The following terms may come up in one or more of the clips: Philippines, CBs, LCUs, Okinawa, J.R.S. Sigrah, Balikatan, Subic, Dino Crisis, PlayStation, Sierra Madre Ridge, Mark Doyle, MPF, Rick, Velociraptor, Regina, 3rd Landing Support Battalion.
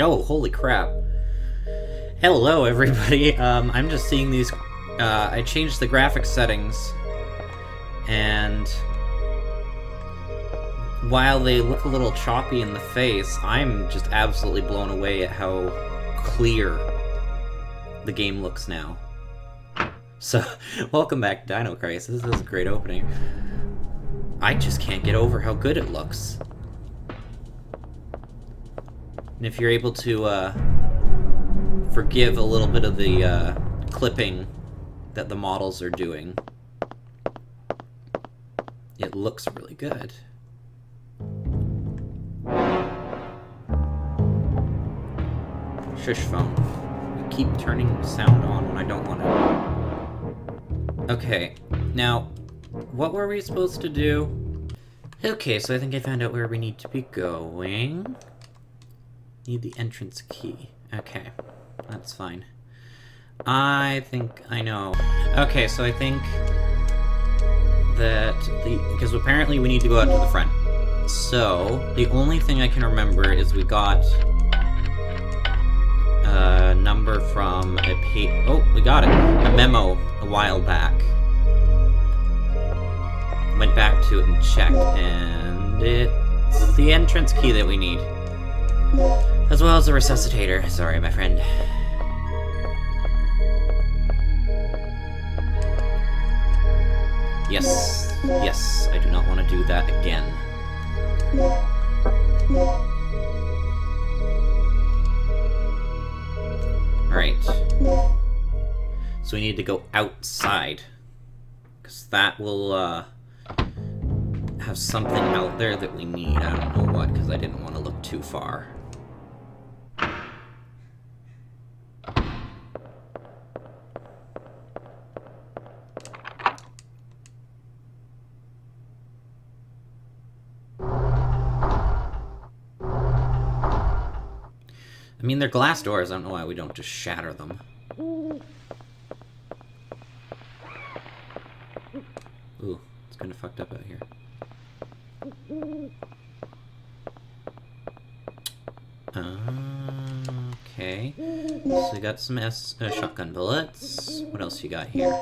Oh, holy crap. Hello, everybody. I'm just seeing these... I changed the graphics settings, and while they look a little choppy in the face, I'm just absolutely blown away at how clear the game looks now. So, welcome back to Dino Crisis. This is a great opening. I just can't get over how good it looks. And if you're able to forgive a little bit of the clipping that the models are doing, it looks really good. Shush phone. You keep turning sound on when I don't want to. Okay, now, what were we supposed to do? Okay, so I think I found out where we need to be going. Need the entrance key. Okay, that's fine. I think I know. Okay, so I think that because apparently we need to go out to the front. So, the only thing I can remember is we got a number from a oh, we got it. A memo a while back. Went back to it and checked, and it's the entrance key that we need. As well as the resuscitator. Sorry, my friend. Yes. Yes, I do not want to do that again. Alright. So we need to go outside. Because that will, have something out there that we need. I don't know what, because I didn't want to look too far. I mean, they're glass doors. I don't know why we don't just shatter them. Ooh, it's kind of fucked up out here. Okay. So we got some shotgun bullets. What else you got here?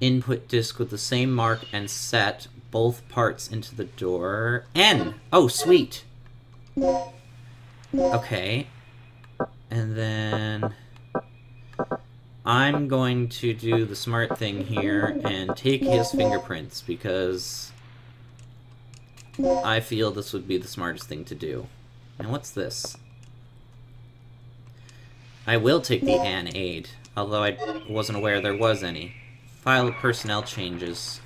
Input disc with the same mark and set both parts into the door. N! Oh, sweet! Okay. And then I'm going to do the smart thing here and take his fingerprints because I feel this would be the smartest thing to do. Now what's this? I will take the An aid, although I wasn't aware there was any. File personnel changes.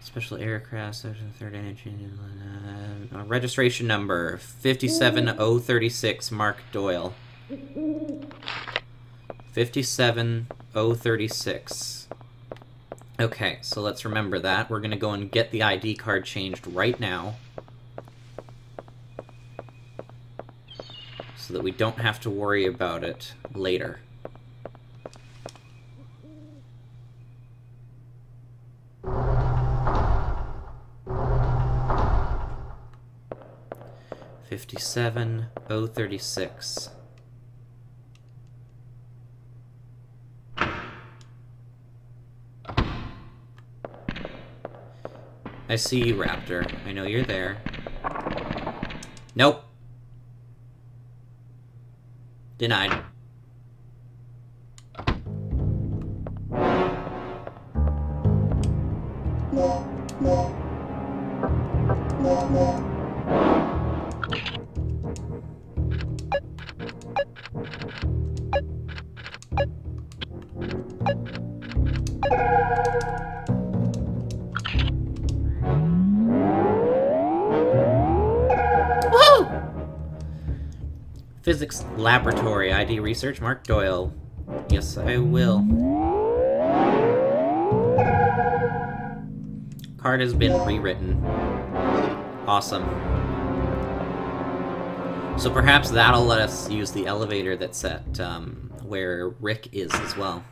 Special aircraft, section 3rd energy, registration number 57036, Mark Doyle. 57036. Okay, so let's remember that. We're gonna go and get the ID card changed right now, so that we don't have to worry about it later. Seven O 36. I see you, Raptor. I know you're there. Nope. Denied. Physics Laboratory, ID Research, Mark Doyle. Yes, I will. Card has been rewritten. Awesome. So perhaps that'll let us use the elevator that's at where Rick is as well.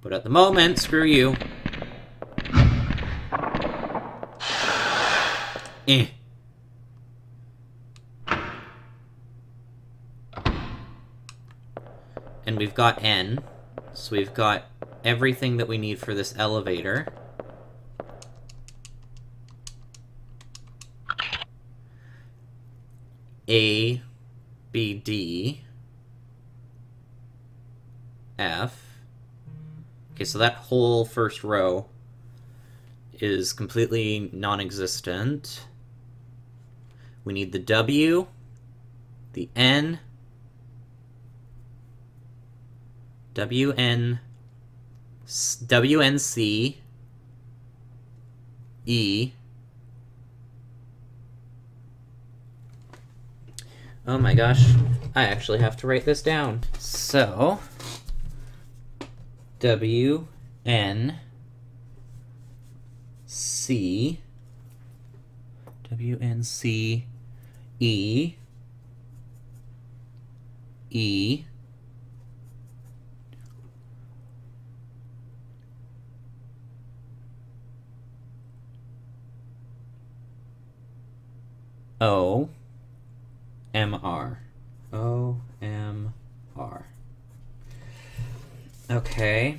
But at the moment, screw you. Eh. and we've got N, so we've got everything that we need for this elevator. A, B, D, F. Okay, so that whole first row is completely non-existent. We need the W, the N, WN, WNC, E. Oh my gosh, I actually have to write this down. So, W, N, C, W, N, C, E, E, O, M, R. O, M, R. Okay.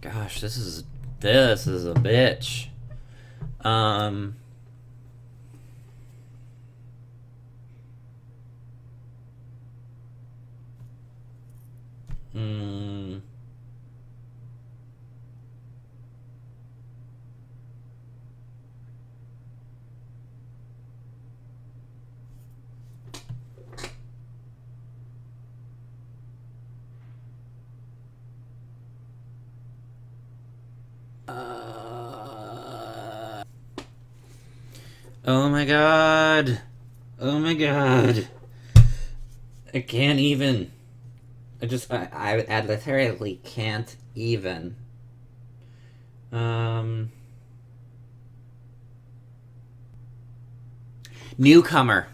Gosh, this is a bitch. Oh my god. Oh my god. I can't even. I literally can't even. Newcomer.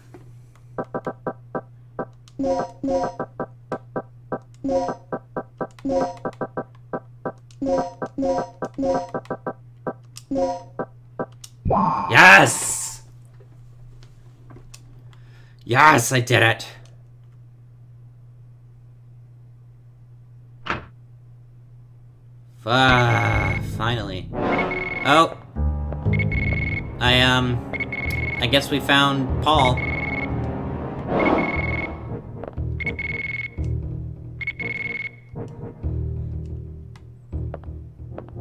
Yes! Yes, I did it! Finally. Oh! I guess we found Paul.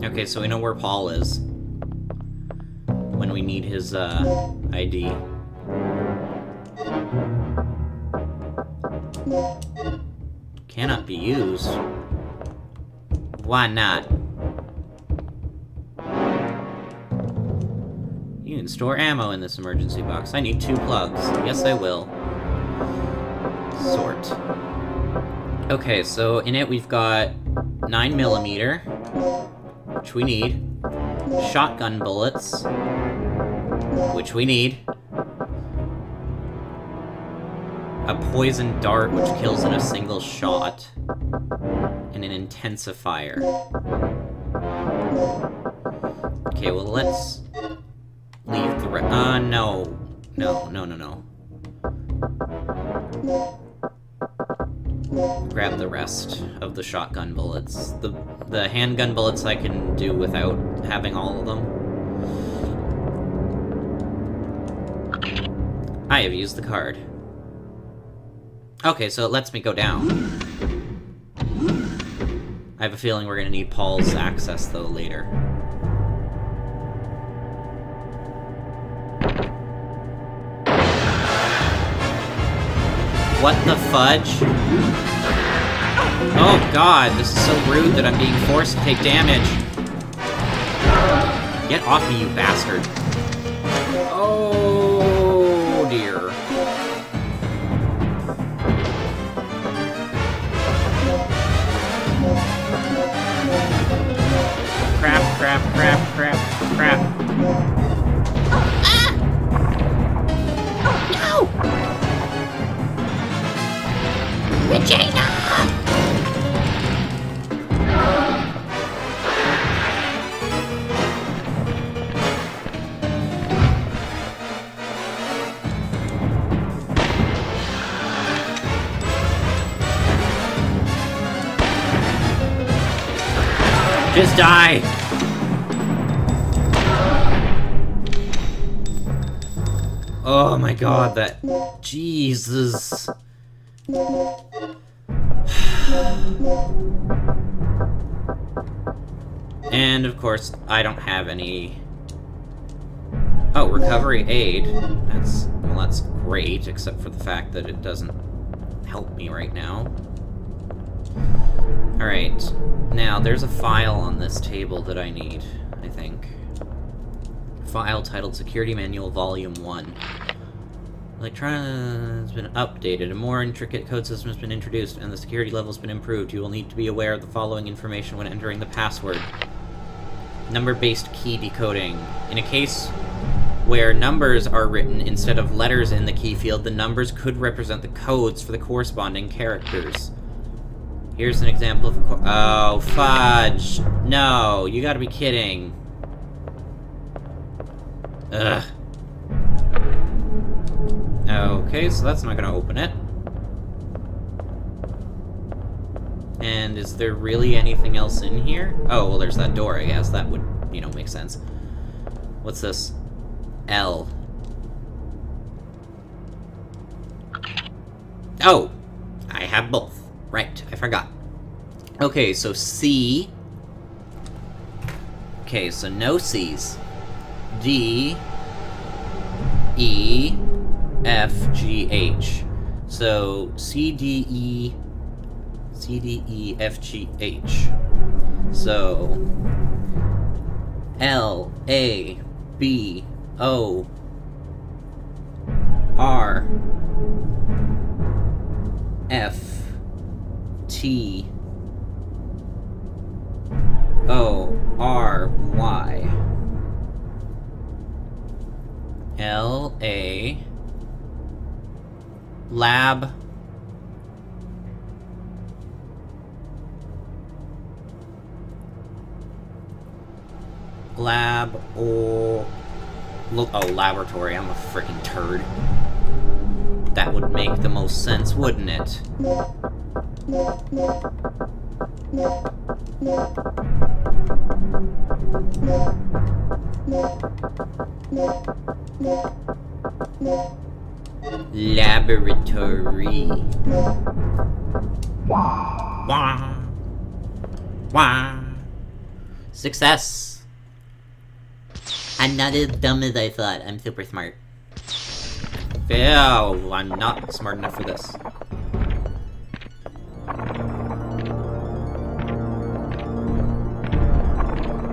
Okay, so we know where Paul is. When we need his, ID. Cannot be used. Why not? You can store ammo in this emergency box. I need 2 plugs. Yes, I will. Sort. Okay, so in it we've got 9mm, which we need. Shotgun bullets, which we need. A poison dart, which kills in a single shot, and an intensifier. Okay, well, let's leave the no. No. Grab the rest of the shotgun bullets. The handgun bullets I can do without having all of them. I have used the card. Okay, so it lets me go down. I have a feeling we're gonna need Paul's access, though, later. What the fudge? Oh god, this is so rude that I'm being forced to take damage. Get off me, you bastard. Oh dear. Crap, crap, crap, crap. Ah! No! Regina! Just die! Oh my god, that... Jesus! And of course, I don't have any... Oh, recovery aid. That's... well, that's great, except for the fact that it doesn't help me right now. Alright. Now, there's a file on this table that I need, I think. File titled Security Manual Volume 1. Electronica has been updated, a more intricate code system has been introduced, and the security level has been improved. You will need to be aware of the following information when entering the password. Number-based key decoding. In a case where numbers are written instead of letters in the key field, the numbers could represent the codes for the corresponding characters. Here's an example of oh, fudge! No, you gotta be kidding. Ugh. Okay, so that's not gonna open it. And is there really anything else in here? Oh, well there's that door, I guess. That would, you know, make sense. What's this? L. Oh! I have both. Right, I forgot. Okay, so C. Okay, so no C's. D. E. F. G. H. So, C. D. E. C. D. E. F. G. H. So, L. A. B. O. R. F. T O R Y L A Lab Lab or oh, laboratory. I'm a freaking turd. That would make the most sense, wouldn't it? Laboratory. Wah. Wah. Wah. Success! I'm not as dumb as I thought. I'm super smart. Ew, I'm not smart enough for this.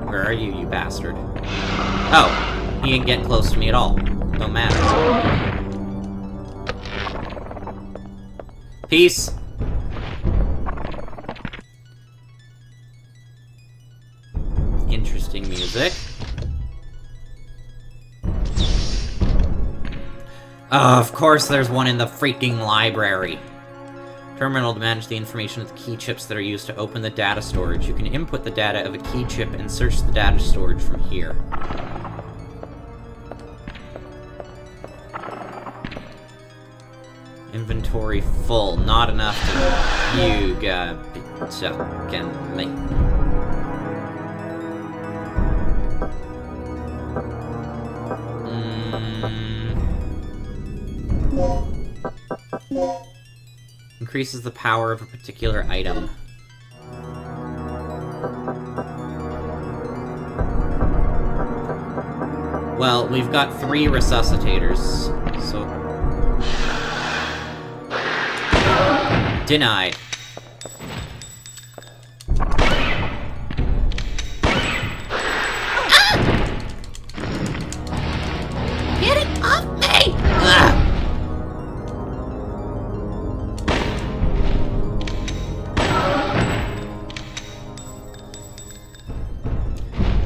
Where are you, you bastard? Oh, he didn't get close to me at all. Don't matter. Peace! Interesting music. Of course there's one in the freaking library. Terminal to manage the information of the key chips that are used to open the data storage. You can input the data of a key chip and search the data storage from here. Inventory full. Not enough to... You got... Can make... Increases the power of a particular item. Well, we've got 3 resuscitators, so... Denied.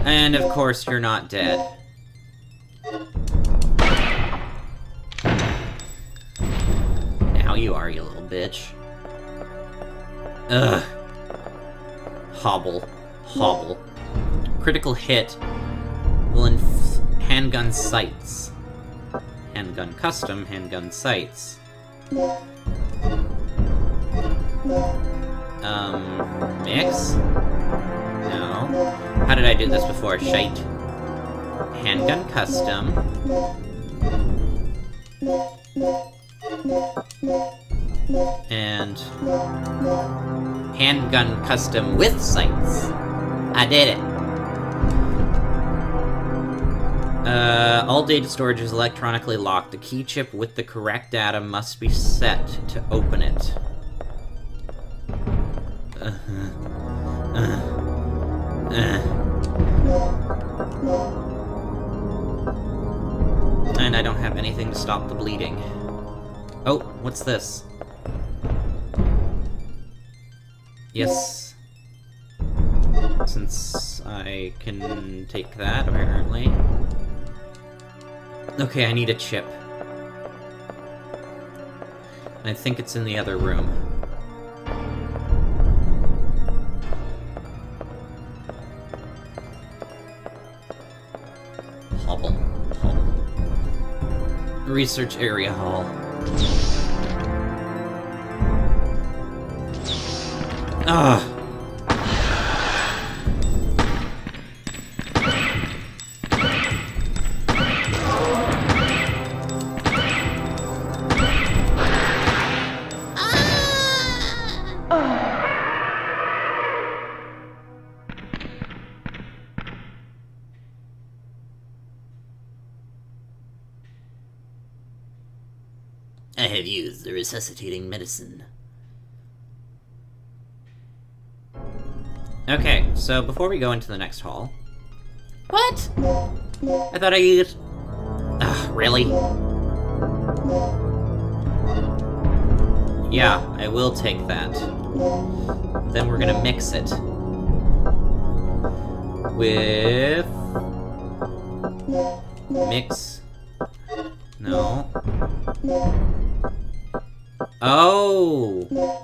And of course, you're not dead. Now you are, you little bitch. Ugh. Hobble. Hobble. Critical hit will handgun sights. Handgun custom, handgun sights. Mix? No. How did I do this before? Shite. Handgun custom. And... handgun custom with sights. I did it! All data storage is electronically locked. The key chip with the correct data must be set to open it. And I don't have anything to stop the bleeding. Oh, what's this? Yes. Since I can take that, apparently. Okay, I need a chip. And I think it's in the other room. Hobble. Hobble. Research area hall. Ugh! I have used the resuscitating medicine. Okay, so before we go into the next hall... What? I thought I used... Ugh, really? Yeah, I will take that. Then we're gonna mix it. With... mix... no... oh!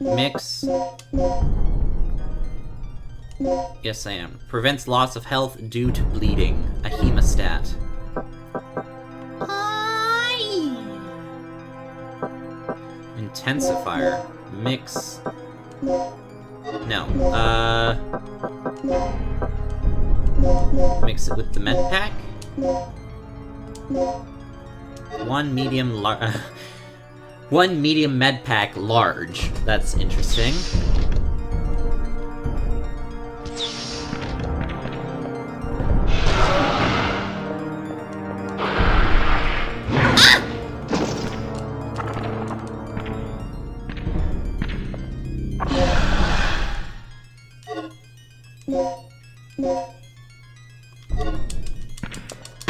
Mix. Yes, I am. Prevents loss of health due to bleeding. A hemostat. Hi. Intensifier. Mix. No. Mix it with the med pack? One medium med pack large. That's interesting.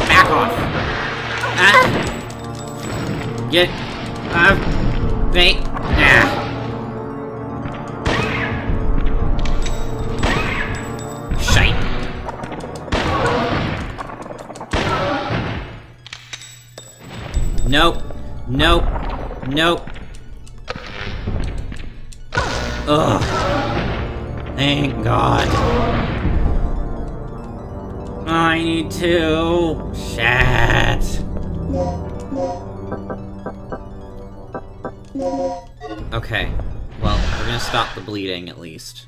Back off! Ah! Get... wait. Ah. Shite. Nope. Nope. Nope. Ugh. Thank God. I need to... shit. Okay, well, we're gonna stop the bleeding, at least.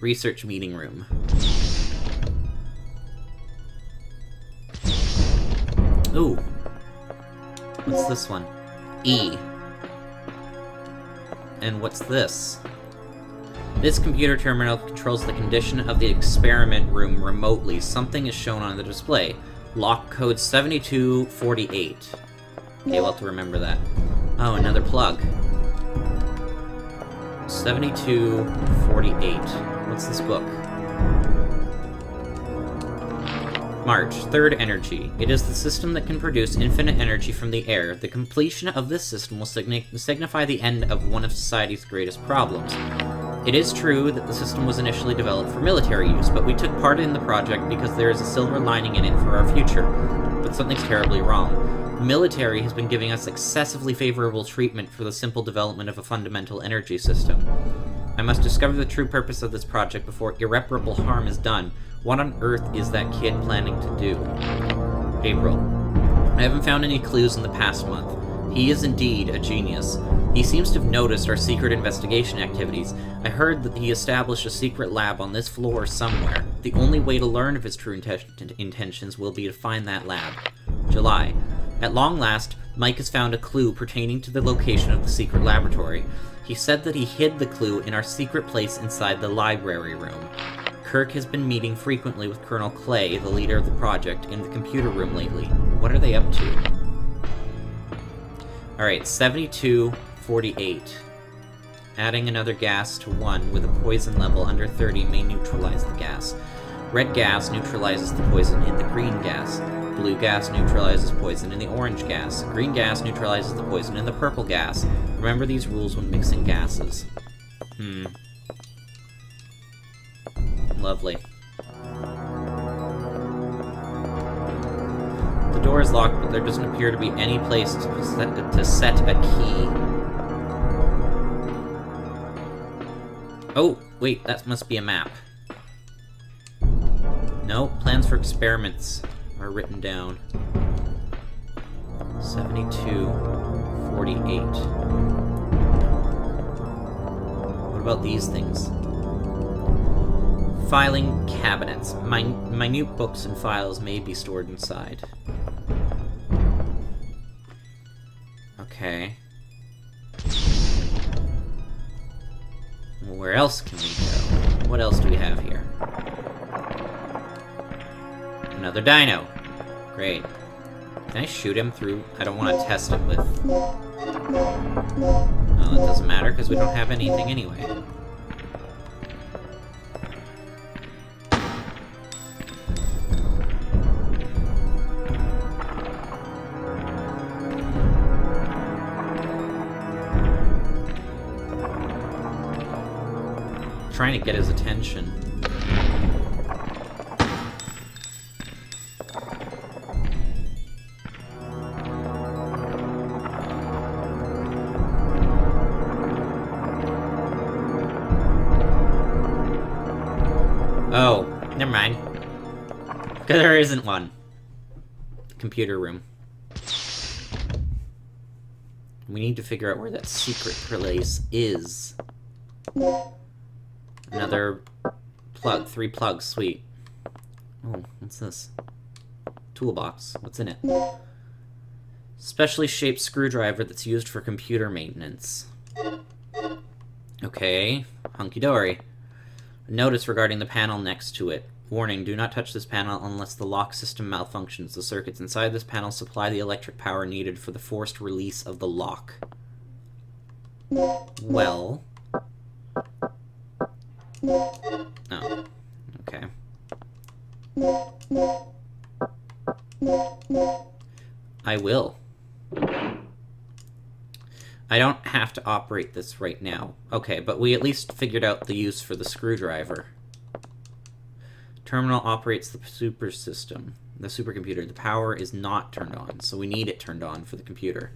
Research meeting room. Ooh. What's this one? E. And what's this? This computer terminal controls the condition of the experiment room remotely. Something is shown on the display. Lock code 7248. Okay, we'll have to remember that. Oh, another plug. 7248. What's this book? March. Third energy. It is the system that can produce infinite energy from the air. The completion of this system will signify the end of one of society's greatest problems. It is true that the system was initially developed for military use, but we took part in the project because there is a silver lining in it for our future. But something's terribly wrong. The military has been giving us excessively favorable treatment for the simple development of a fundamental energy system. I must discover the true purpose of this project before irreparable harm is done. What on earth is that kid planning to do? April. I haven't found any clues in the past month. He is indeed a genius. He seems to have noticed our secret investigation activities. I heard that he established a secret lab on this floor somewhere. The only way to learn of his true intentions will be to find that lab. July. At long last, Mike has found a clue pertaining to the location of the secret laboratory. He said that he hid the clue in our secret place inside the library room. Kirk has been meeting frequently with Colonel Clay, the leader of the project, in the computer room lately. What are they up to? Alright, 7248. Adding another gas to 1 with a poison level under 30 may neutralize the gas. Red gas neutralizes the poison in the green gas. Blue gas neutralizes poison in the orange gas. Green gas neutralizes the poison in the purple gas. Remember these rules when mixing gases. Lovely. The door is locked, but there doesn't appear to be any place to set a key. Oh, wait, that must be a map. No, plans for experiments are written down. 7248. What about these things? Filing cabinets. Minute books and files may be stored inside. Okay. Where else can we go? What else do we have here? Another dino. Great. Can I shoot him through? I don't want to test it with... Oh, it doesn't matter because we don't have anything anyway. Trying to get his attention. Oh, never mind. Because there isn't one. Computer room. We need to figure out where that secret place is. Another plug, 3 plugs, sweet. Oh, what's this? Toolbox. What's in it? Specially shaped screwdriver that's used for computer maintenance. Okay, hunky-dory. Notice regarding the panel next to it. Warning, do not touch this panel unless the lock system malfunctions. The circuits inside this panel supply the electric power needed for the forced release of the lock. Well... Oh. Okay. I will. I don't have to operate this right now. Okay, but we at least figured out the use for the screwdriver. Terminal operates the super system, the supercomputer. The power is not turned on, so we need it turned on for the computer.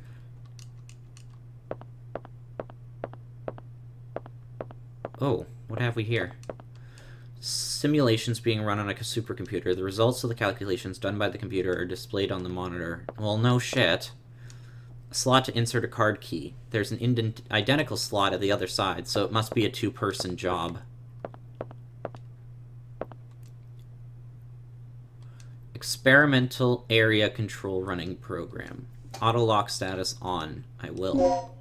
Oh. What have we here? Simulations being run on a supercomputer. The results of the calculations done by the computer are displayed on the monitor. Well, no shit. A slot to insert a card key. There's an identical slot at the other side, so it must be a 2-person job. Experimental area control running program. Auto lock status on. I will.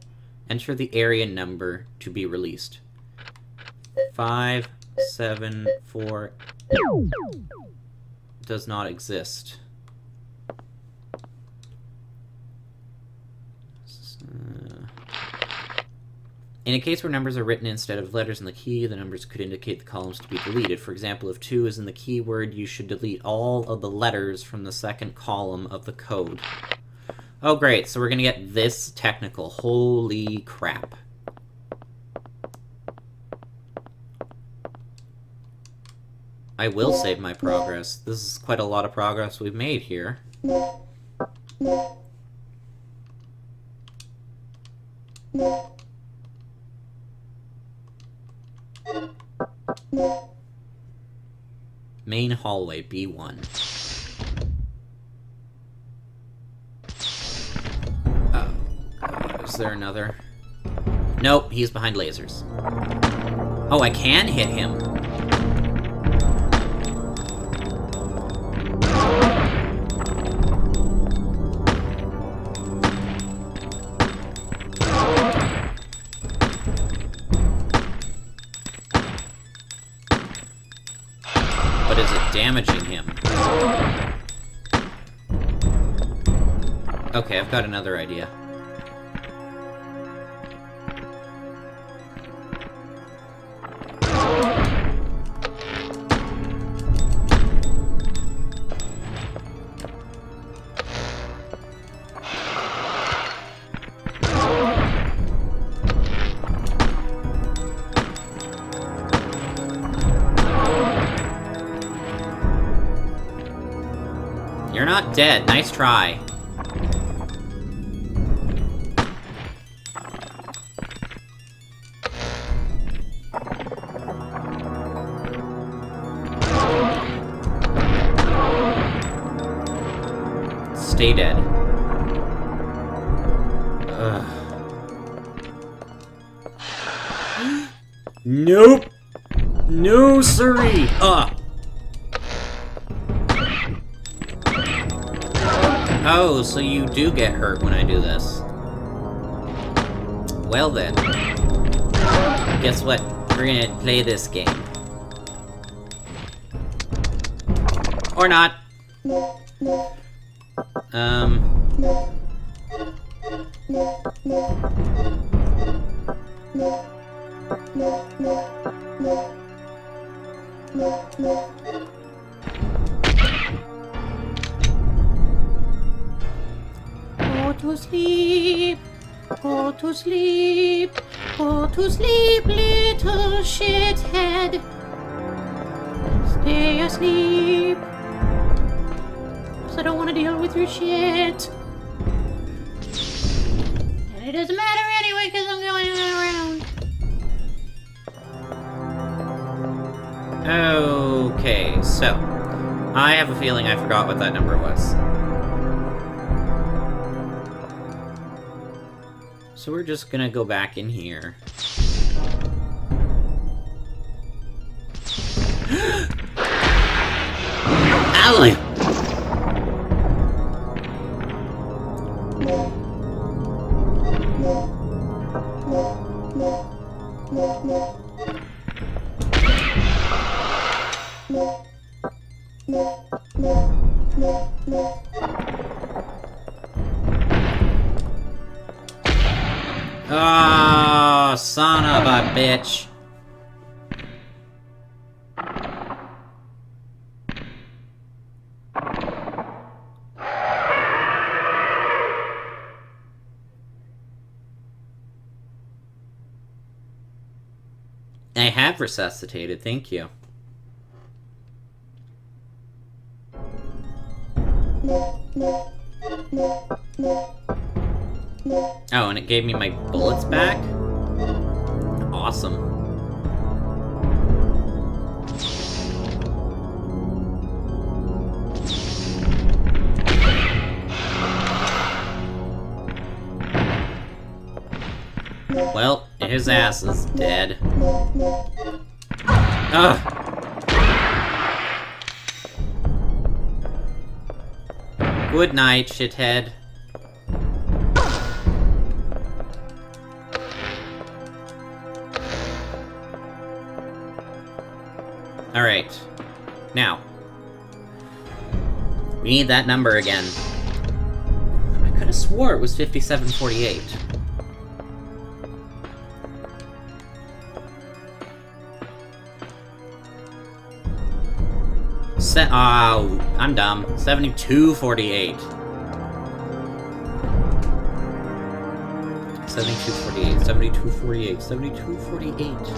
Enter the area number to be released. 5, 7, 4 does not exist. In a case where numbers are written instead of letters in the key, the numbers could indicate the columns to be deleted. For example, if 2 is in the keyword, you should delete all of the letters from the second column of the code. Oh great, so we're gonna get this technical. Holy crap. I will save my progress. This is quite a lot of progress we've made here. Main hallway, B1. Is there another? Nope, he's behind lasers. Oh, I can hit him. But is it damaging him? Okay, I've got another idea. You're not dead. Nice try. Stay dead. Ugh. Nope. No, siree. Oh, so you do get hurt when I do this. Well then. Guess what? We're gonna play this game. Or not. Go to sleep, go to sleep, go to sleep, little shithead. Stay asleep, because I don't want to deal with your shit. And it doesn't matter anyway, because I'm going around. Okay, so, I have a feeling I forgot what that number was. So we're just gonna go back in here. Allie! Oh, son of a bitch. I have resuscitated, thank you. Oh, and it gave me my bullets back? Awesome. Well, his ass is dead. Ugh! Good night, shithead. Alright, now, we need that number again. I could have swore it was 5748. Oh, I'm dumb. 7248. 7248, 7248, 7248.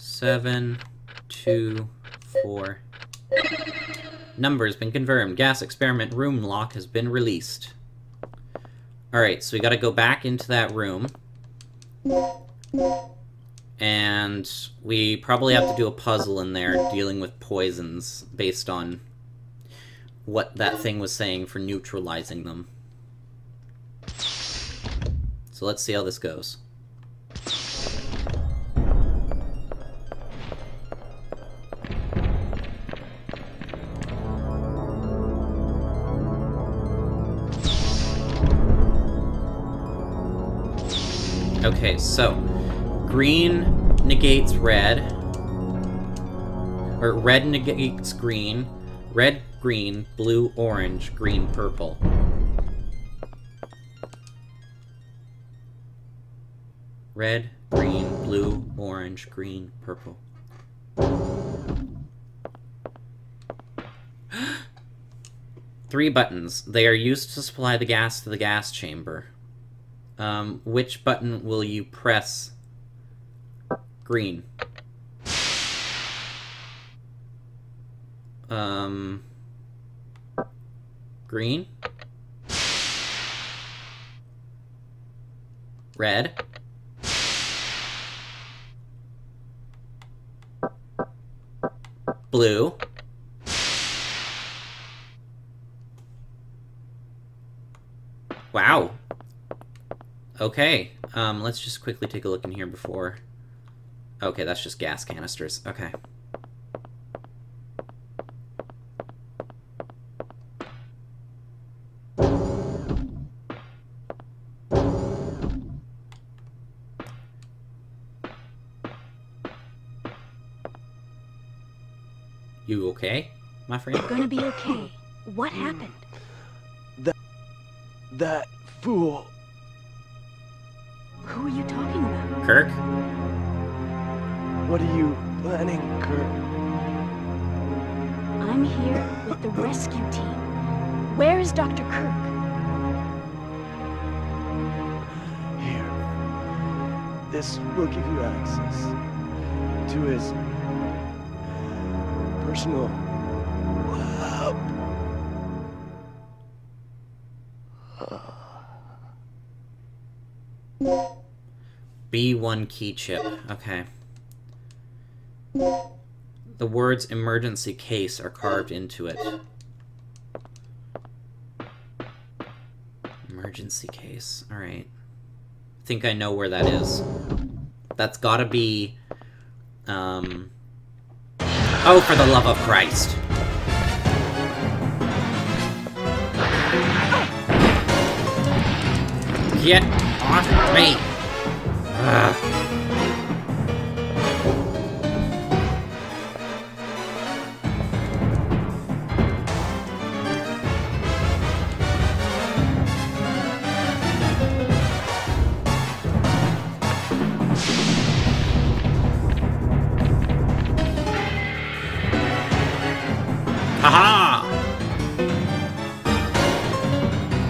Seven, two, four, Number has been confirmed. Gas experiment room lock has been released. Alright, so we gotta go back into that room. And we probably have to do a puzzle in there dealing with poisons based on what that thing was saying for neutralizing them. So let's see how this goes. Okay, so green negates red, or red negates green, red, green, blue, orange, green, purple. Red, green, blue, orange, green, purple. Three buttons. They are used to supply the gas to the gas chamber. Which button will you press? Green. Green. Red. Blue. Wow. Okay, let's just quickly take a look in here before... Okay, that's just gas canisters. Okay. You okay, my friend? You're gonna be okay. What happened? That fool... Who are you talking about? Kirk? What are you planning, Kirk? I'm here with the rescue team. Where is Dr. Kirk? Here. This will give you access to his personal lab. B1 key chip. Okay. The words emergency case are carved into it. Emergency case. Alright. I think I know where that is. That's gotta be... Oh, for the love of Christ! Get off me! Ugh. Aha!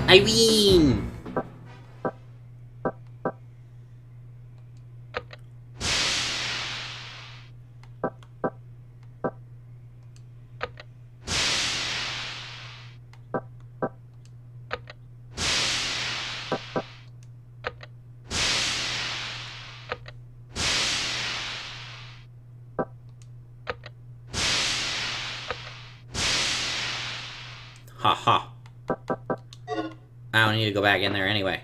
I win! Ha ha. I don't need to go back in there anyway.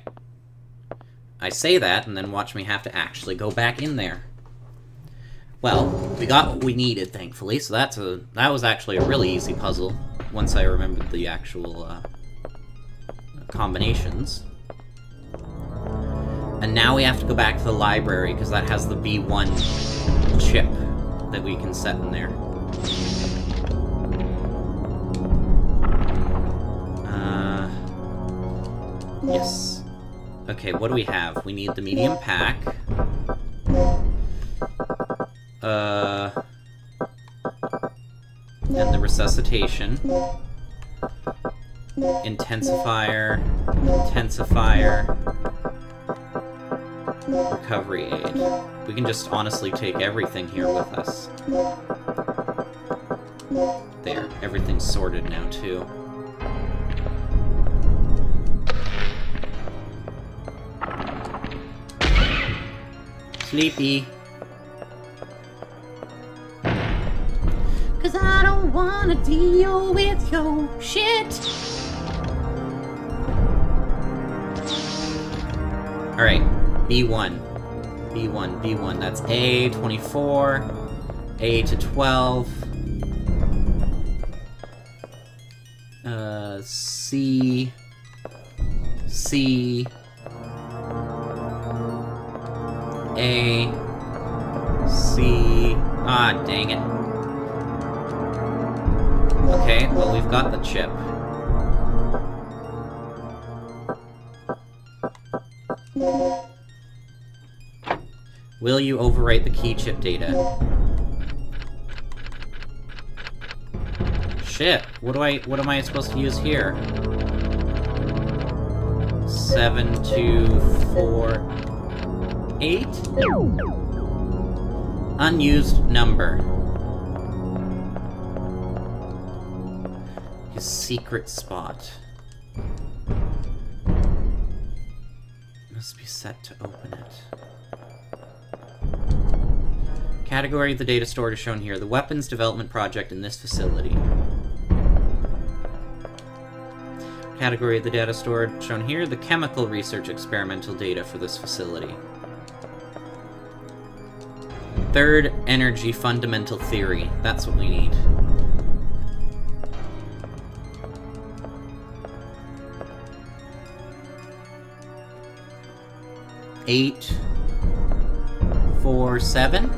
I say that, and then watch me have to actually go back in there. Well, we got what we needed, thankfully, so that was actually a really easy puzzle, once I remembered the actual, combinations. And now we have to go back to the library, because that has the B1 chip that we can set in there. Yes. Okay, what do we have? We need the medium pack. And the resuscitation. Intensifier. Intensifier. Recovery aid. We can just honestly take everything here with us. There, everything's sorted now too. Sleepy. 'Cause I don't wanna deal with your shit. Alright, B1, that's A, 24, A to 12, C, C, A, C, ah, dang it. Okay, well, we've got the chip. Will you overwrite the key chip data? Shit, what am I supposed to use here? 7, 2, 4, 8? Unused number. His secret spot. Must be set to open it. Category of the data stored is shown here. The weapons development project in this facility. Category of the data stored shown here. The chemical research experimental data for this facility. Third energy fundamental theory. That's what we need. Eight. 4, 7.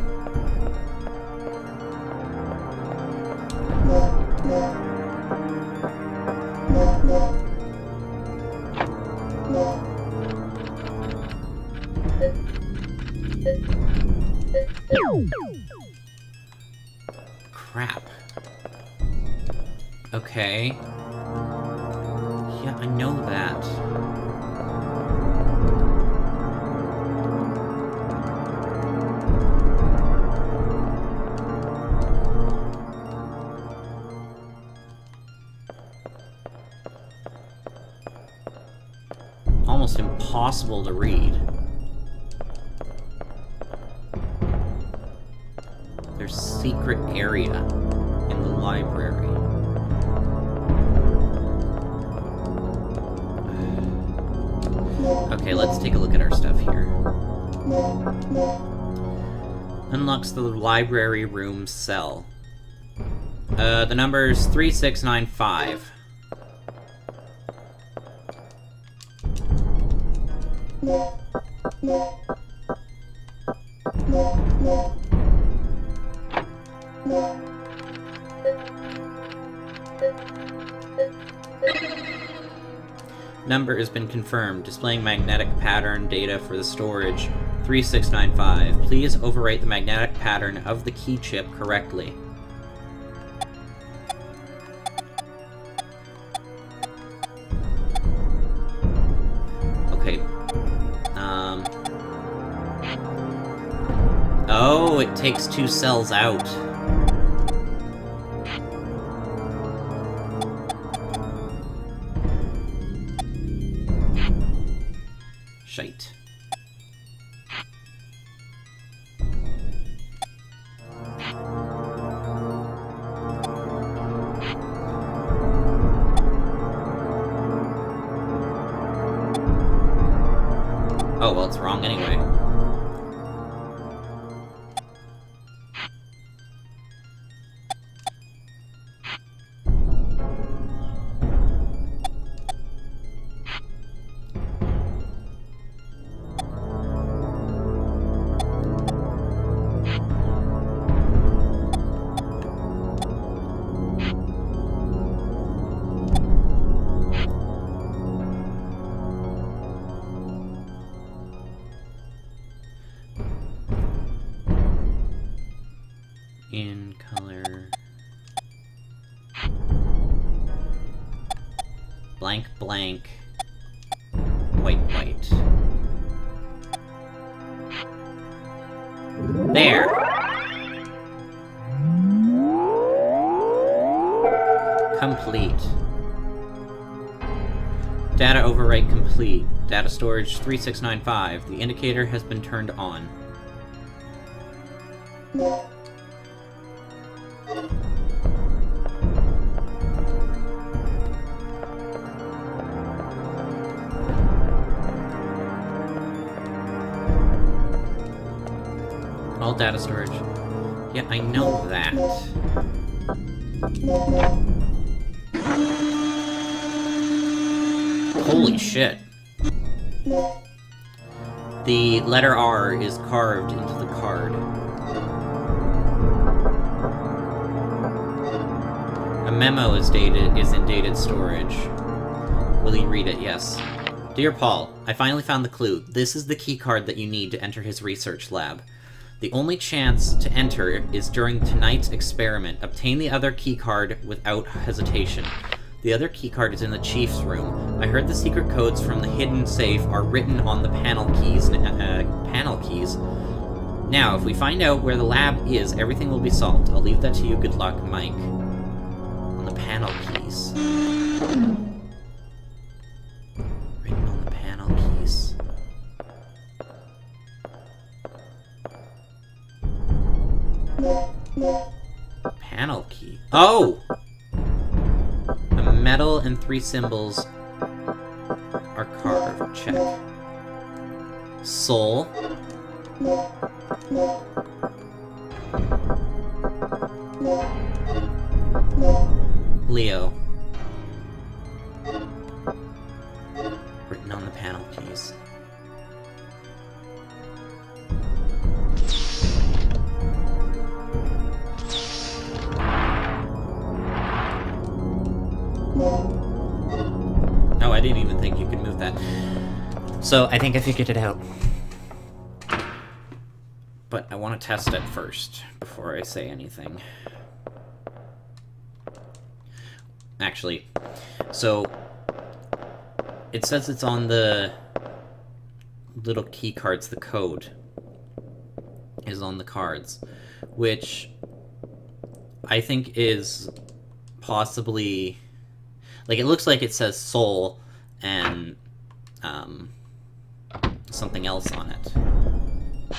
Crap. Okay. Yeah, I know that. Almost impossible to read. There's secret area in the library. Okay, let's take a look at our stuff here. Unlocks the library room cell. The number is 3695. Number has been confirmed. Displaying magnetic pattern data for the storage 3695. Please overwrite the magnetic pattern of the key chip correctly. Okay. Oh, it takes 2 cells out. Shite. Oh, well, it's wrong anyway. In color... blank, blank... white, white. There! Complete. Data overwrite complete. Data storage 3695. The indicator has been turned on. All data storage. Yeah, I know that. Holy shit. The letter R is carved into the card. A memo is in dated storage. Will you read it? Yes. Dear Paul, I finally found the clue. This is the key card that you need to enter his research lab. The only chance to enter is during tonight's experiment. Obtain the other key card without hesitation. The other key card is in the chief's room. I heard the secret codes from the hidden safe are written on the panel keys. Now, if we find out where the lab is, everything will be solved. I'll leave that to you. Good luck, Mike. The panel keys. Written on the panel keys. Panel key. Oh! A medal and three symbols are carved. Check. Soul. Leo. Written on the panel keys. Oh, I didn't even think you could move that. So, I think I figured it out. But I want to test it first, before I say anything. Actually, so it says it's on the little key cards. The code is on the cards, which I think is possibly, like, it looks like it says soul and something else on it,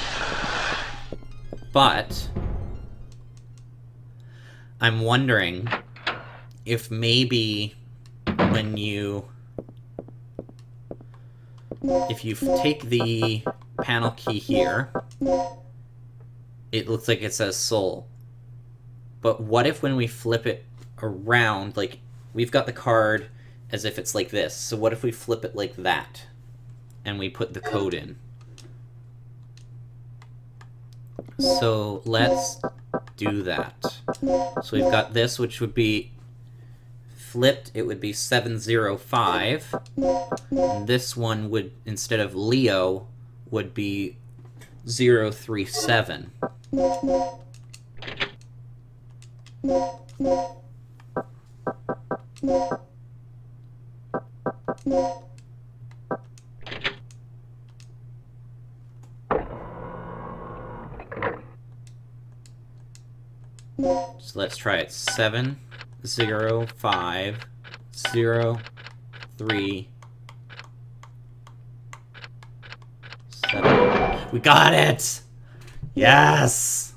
but I'm wondering if maybe when you... if you take the panel key here, it looks like it says soul. But what if when we flip it around, like, we've got the card as if it's like this. So what if we flip it like that and we put the code in? So let's do that. So we've got this, which would be... flipped, it would be 705. And this one would, instead of Leo, would be 037. So let's try it. 7 0 5 0 3 7. We got it! Yes!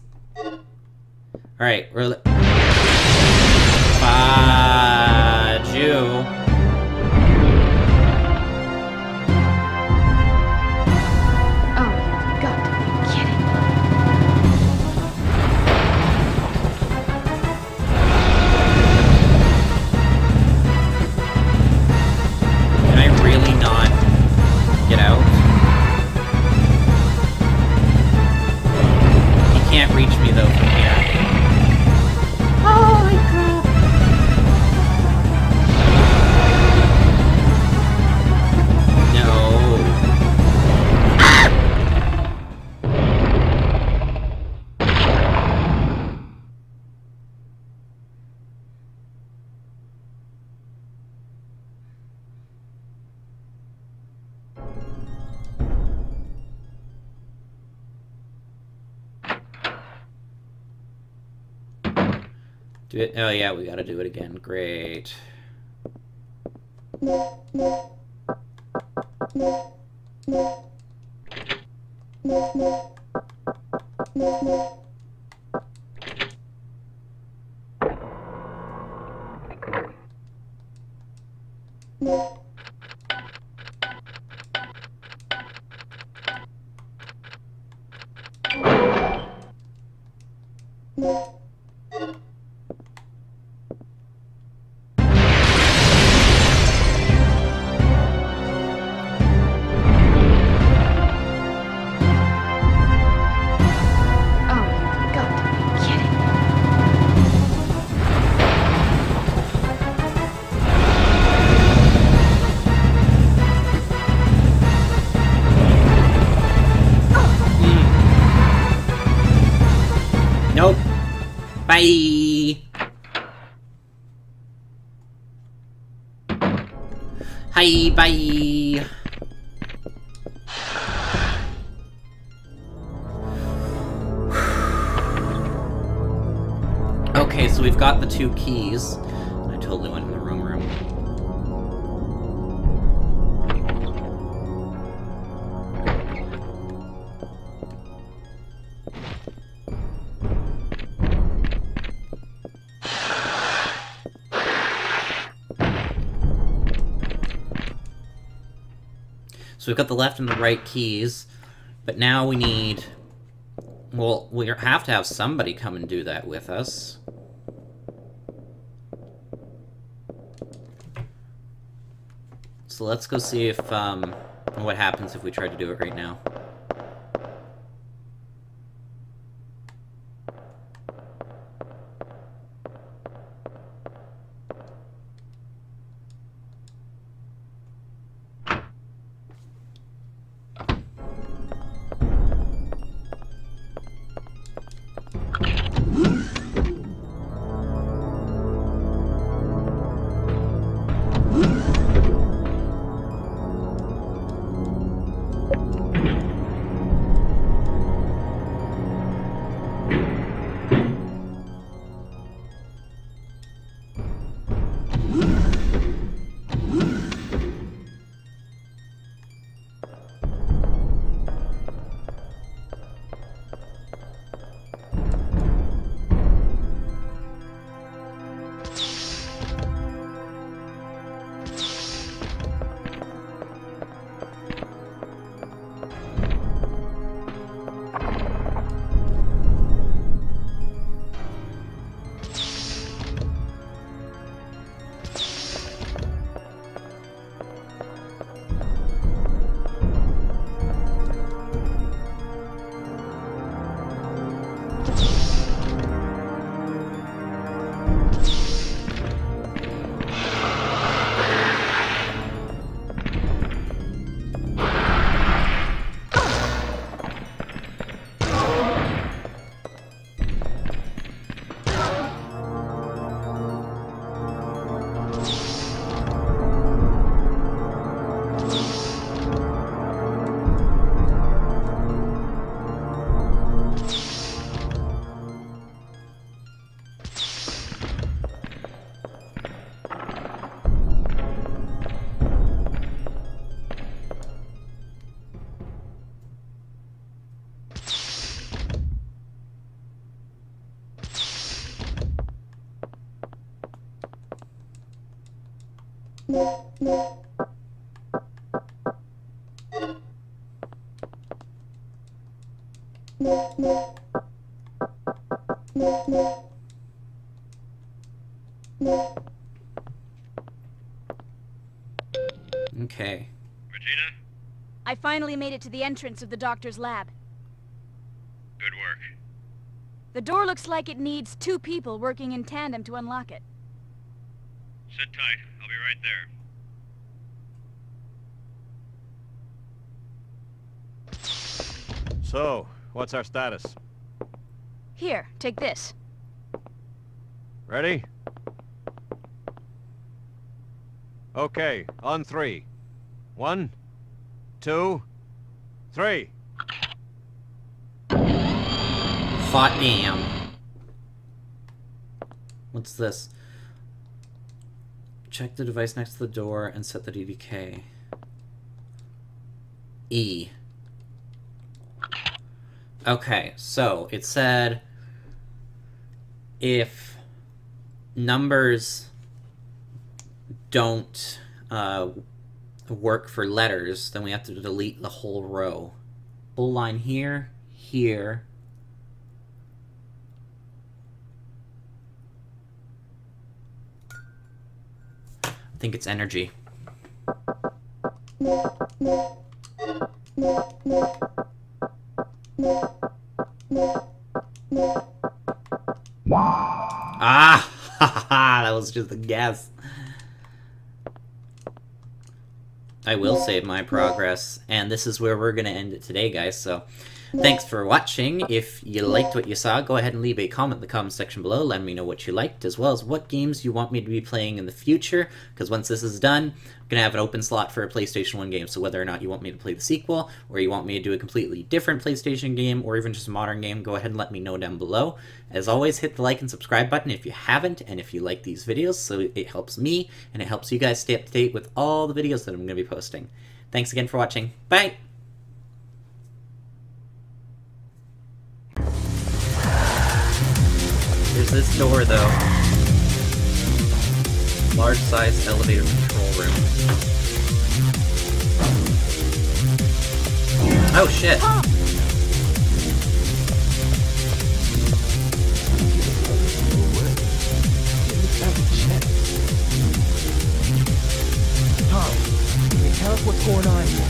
Alright, we're... Jew. Reach me though from here. Holy crap! Do it. Oh yeah, we gotta do it again. Great. Hi, bye. Okay, so we've got the two keys. I totally went in the wrong room. So we've got the left and the right keys, but now we need... Well, we have to have somebody come and do that with us. So let's go see if, what happens if we try to do it right now. Okay. Regina? I finally made it to the entrance of the doctor's lab. Good work. The door looks like it needs two people working in tandem to unlock it. Sit tight. I'll be right there. So, what's our status? Here, take this. Ready? Okay, on three. 1, 2, 3. Hot damn. What's this? Check the device next to the door and set the DDK. E. Okay, so it said if numbers don't work for letters, then we have to delete the whole row. Full line here, here. I think it's energy. Ah! That was just a guess. I will save my progress, and this is where we're going to end it today, guys. So, thanks for watching. If you liked what you saw, go ahead and leave a comment in the comment section below. Let me know what you liked, as well as what games you want me to be playing in the future, because once this is done, I'm going to have an open slot for a PlayStation 1 game. So whether or not you want me to play the sequel, or you want me to do a completely different PlayStation game, or even just a modern game, go ahead and let me know down below. As always, hit the like and subscribe button if you haven't, and if you like these videos, so it helps me, and it helps you guys stay up to date with all the videos that I'm going to be posting. Thanks again for watching. Bye! This door, though. Large size elevator control room. Oh shit! Tom, can you tell us what's going on here?